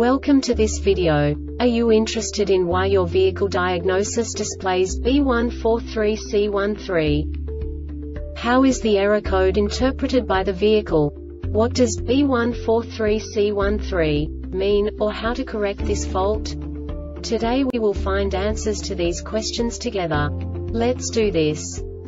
Welcome to this video. Are you interested in why your vehicle diagnosis displays B143C13? How is the error code interpreted by the vehicle? What does B143C13 mean, or how to correct this fault? Today we will find answers to these questions together. Let's do this.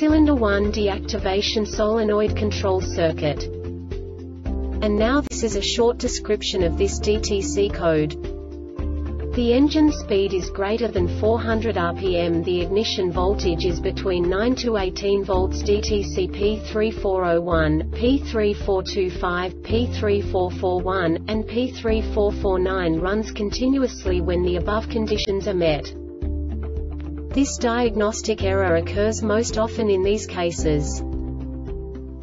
cylinder 1 deactivation solenoid control circuit. And now this is a short description of this DTC code. The engine speed is greater than 400 rpm. The ignition voltage is between 9 to 18 volts. DTC P3401, P3425, P3441, and P3449 runs continuously when the above conditions are met. This diagnostic error occurs most often in these cases.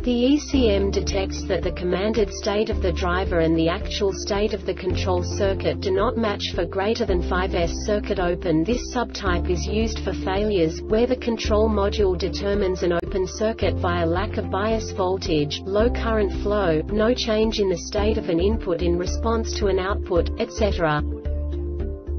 The ECM detects that the commanded state of the driver and the actual state of the control circuit do not match. For greater than 5S circuit open, this subtype is used for failures where the control module determines an open circuit via lack of bias voltage, low current flow, no change in the state of an input in response to an output, etc.